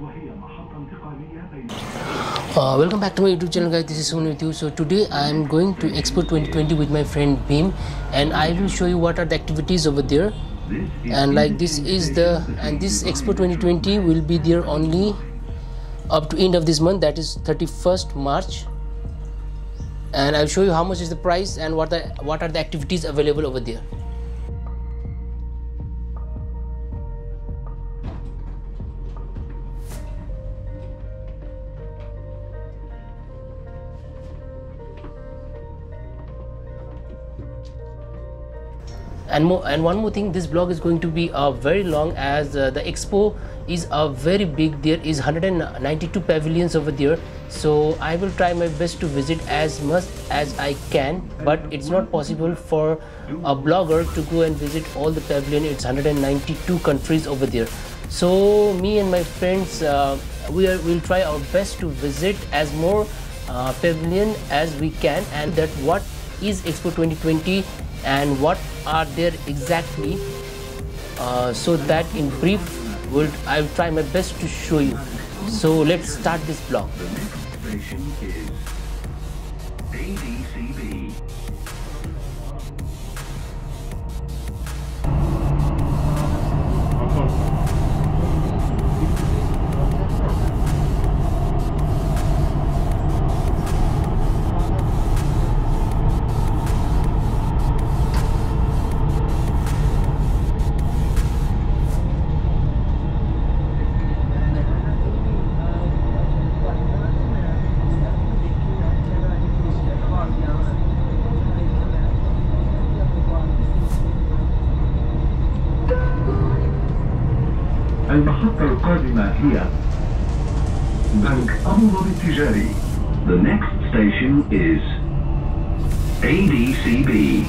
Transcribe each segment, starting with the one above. Welcome back to my YouTube channel, guys. This is Soon with you. So today I am going to Expo 2020 with my friend Bhim, and I will show you what are the activities over there. And like this Expo 2020 will be there only up to end of this month, that is 31st March, and I'll show you how much is the price and what are the activities available over there. And one more thing, this vlog is going to be very long, as the expo is very big. There is 192 pavilions over there, so I will try my best to visit as much as I can, but it's not possible for a blogger to go and visit all the pavilion. It's 192 countries over there, so me and my friends will try our best to visit as more pavilion as we can. And that what is Expo 2020 and what are there exactly, so that in brief I'll try my best to show you. So let's start this vlog. The next station is ADCB. المحطة القادمة هي بنك أبو ظبي التجاري. The next station is ADCB.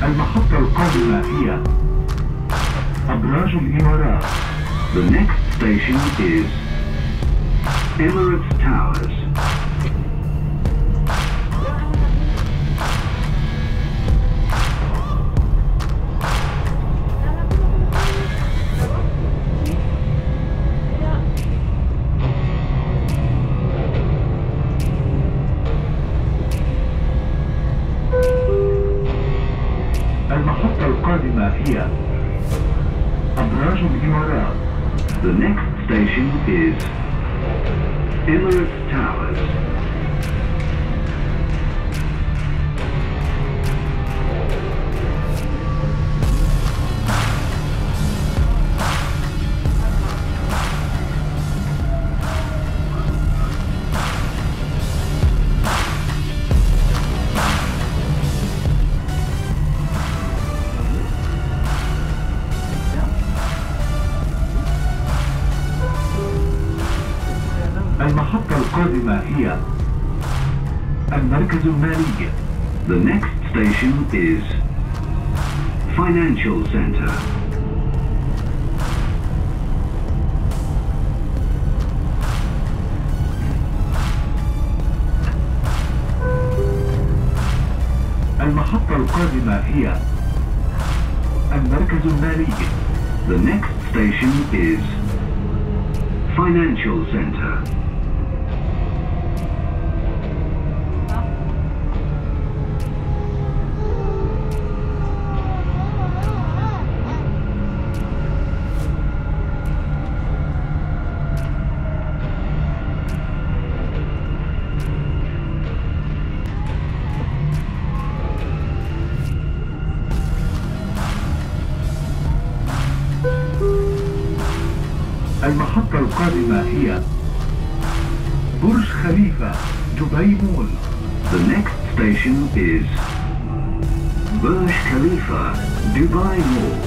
المحطة القادمة هي أبراج الإمارات. The next station is Emirates Towers. The next station is Emirates Towers. The next station is Financial Center. The next station is Financial Center. المحطة القادمة هي برج خليفة دبي مول. The next station is Burj Khalifa Dubai Mall.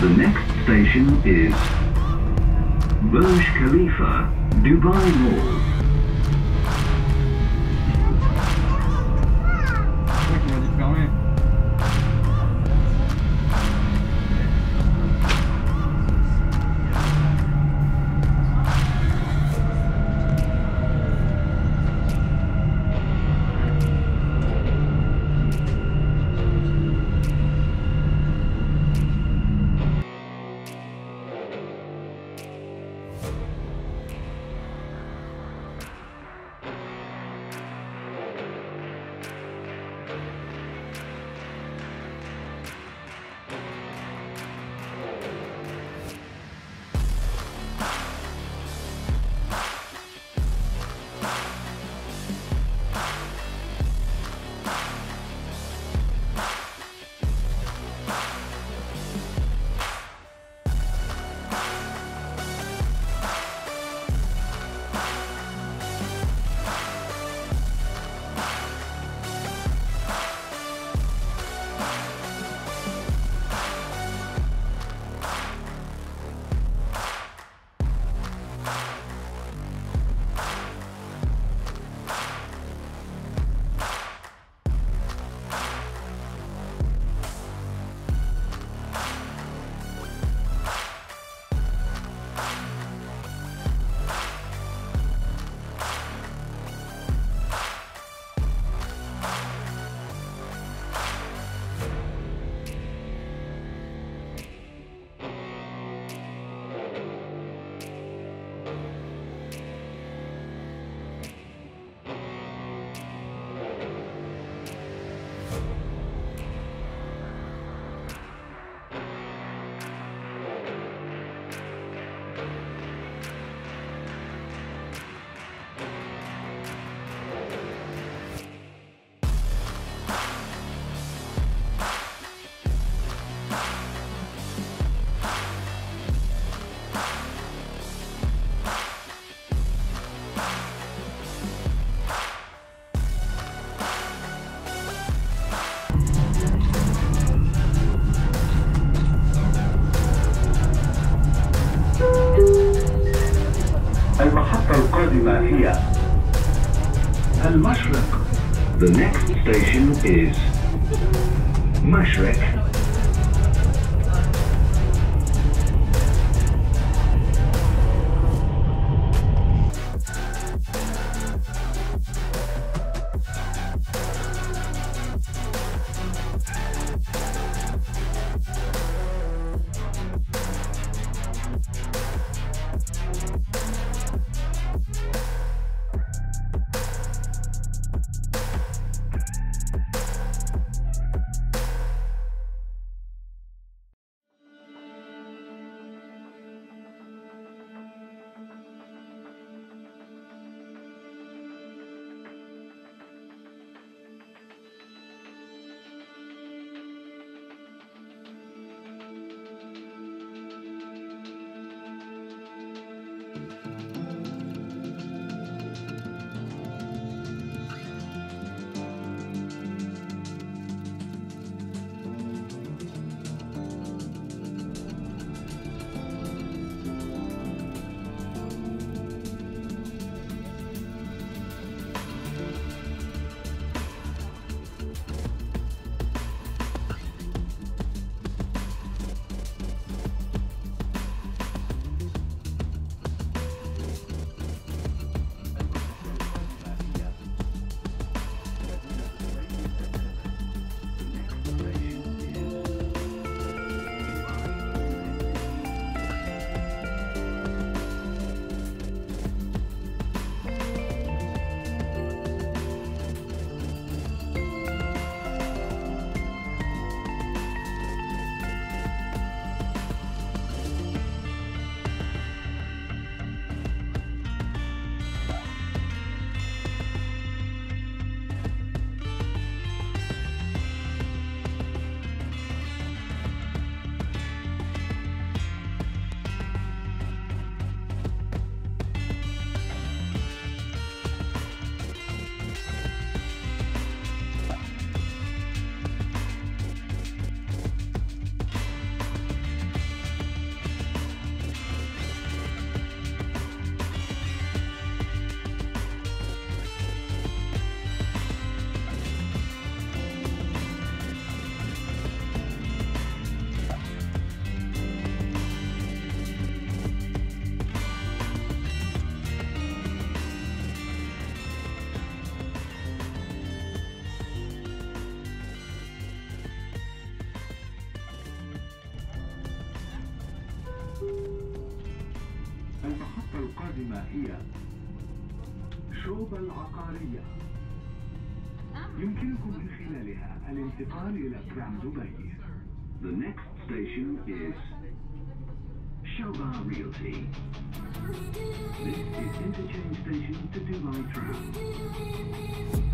The next station is Burj Khalifa, Dubai Mall. and Mashrek. The next station is Mashrek. الخطة القادمة هي شوبة العقارية. يمكنكم من خلالها الانتقال إلى ترام دبي. The next station is Shoba Realty. This is interchange station to Dubai Tram.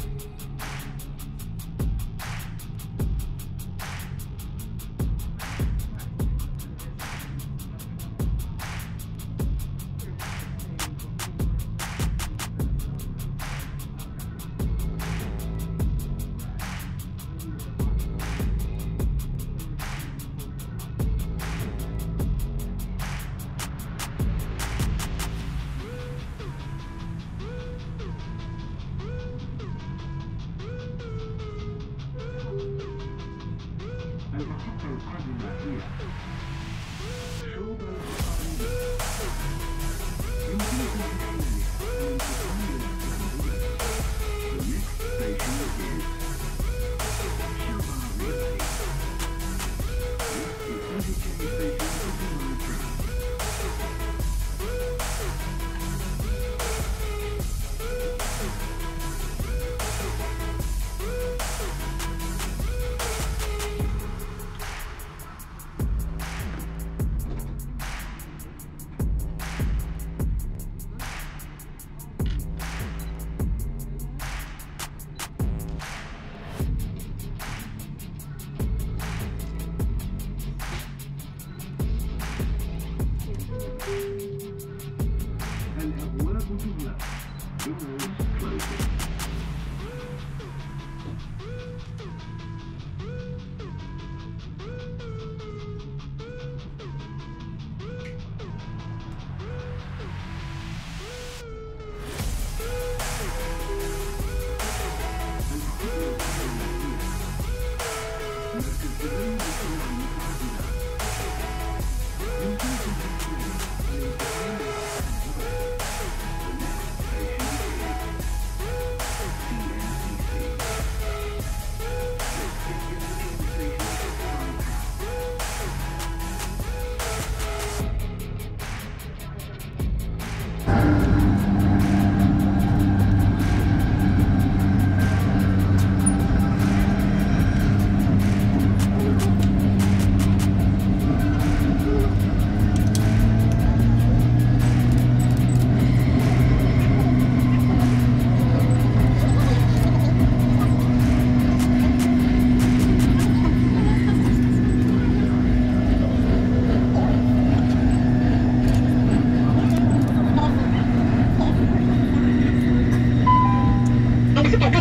The next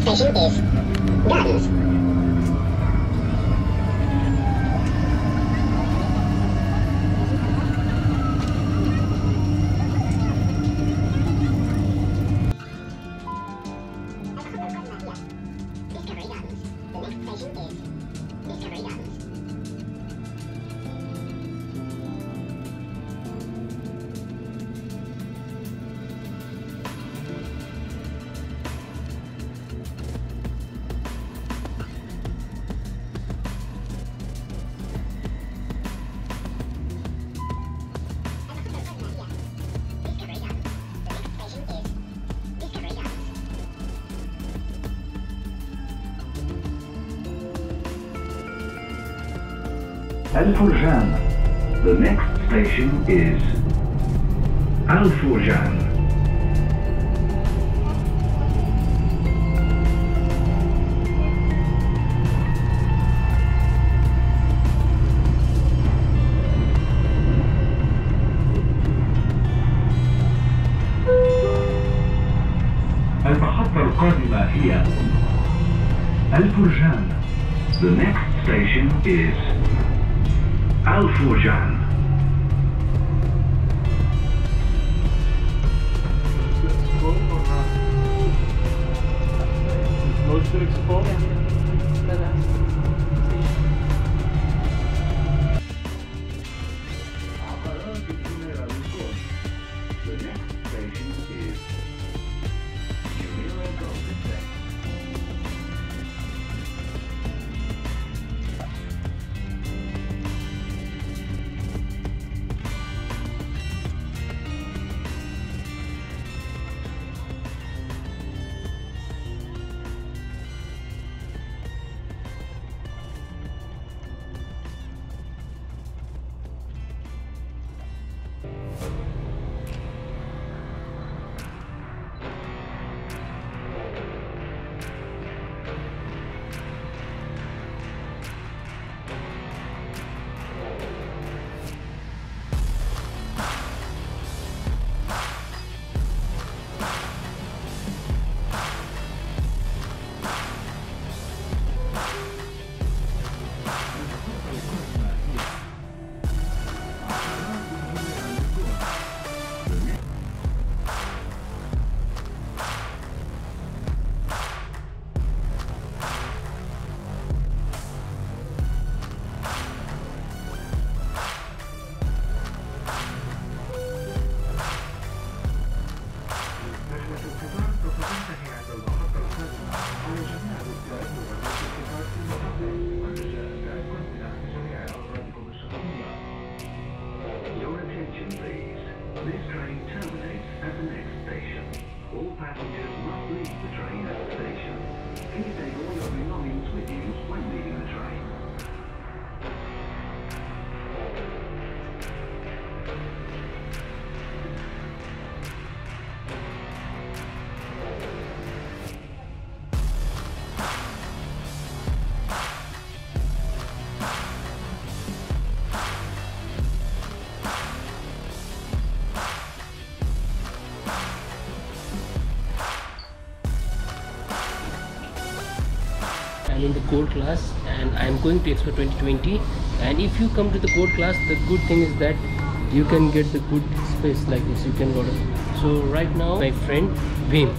station is Gardens. Al-Furjan. The next station is Al-Furjan. المحطة القادمة هي Al-Furjan. The next station is Al-Furjan. Close to Expo? The next station is I'm in the gold class and I'm going to Expo 2020. And if you come to the gold class, the good thing is that you can get the good space like this. You can go to. So right now, my friend Bhim.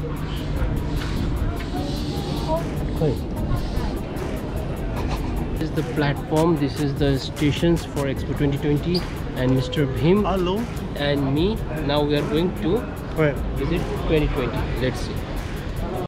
This is the platform. This is the stations for Expo 2020. And Mr. Bhim. Hello. And me. Now we are going to. Where? Is it 2020? Let's see.